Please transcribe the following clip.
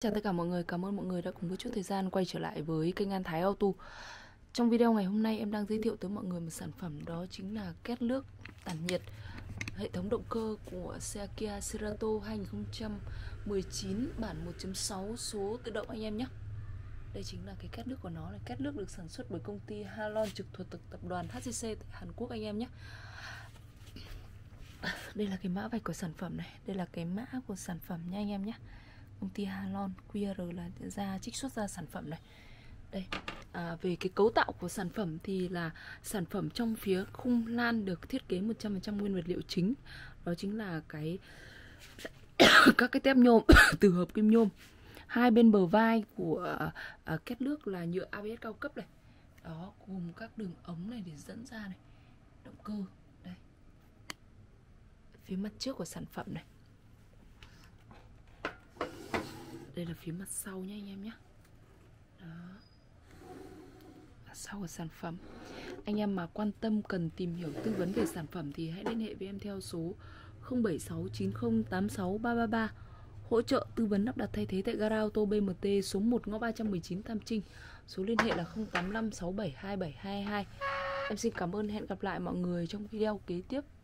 Chào tất cả mọi người, cảm ơn mọi người đã cùng một chút thời gian quay trở lại với kênh An Thái Auto. Trong video ngày hôm nay em đang giới thiệu tới mọi người một sản phẩm, đó chính là két nước tản nhiệt hệ thống động cơ của xe Kia Cerato 2019 bản 1.6 số tự động anh em nhé. Đây chính là cái két nước của nó, là két nước được sản xuất bởi công ty Halon trực thuộc tập đoàn HCC tại Hàn Quốc anh em nhé. Đây là cái mã vạch của sản phẩm này, đây là cái mã của sản phẩm nha anh em nhé. Công ty Halon QR là ra trích xuất ra sản phẩm này. Đây, về cái cấu tạo của sản phẩm thì là sản phẩm trong phía khung lan được thiết kế 100% nguyên vật liệu chính, đó chính là cái các cái tép nhôm từ hợp kim nhôm. Hai bên bờ vai của két nước là nhựa ABS cao cấp này. Đó, gồm các đường ống này để dẫn ra này. Động cơ đây. Phía mặt trước của sản phẩm này. Đây là phía mặt sau nhé anh em nhé. Đó. Mặt sau của sản phẩm. Anh em mà quan tâm cần tìm hiểu tư vấn về sản phẩm thì hãy liên hệ với em theo số 0769086333. Hỗ trợ tư vấn lắp đặt thay thế tại gara ô tô BMT số 1 ngõ 319 Tam Trinh. Số liên hệ là 0856727222. Em xin cảm ơn, hẹn gặp lại mọi người trong video kế tiếp.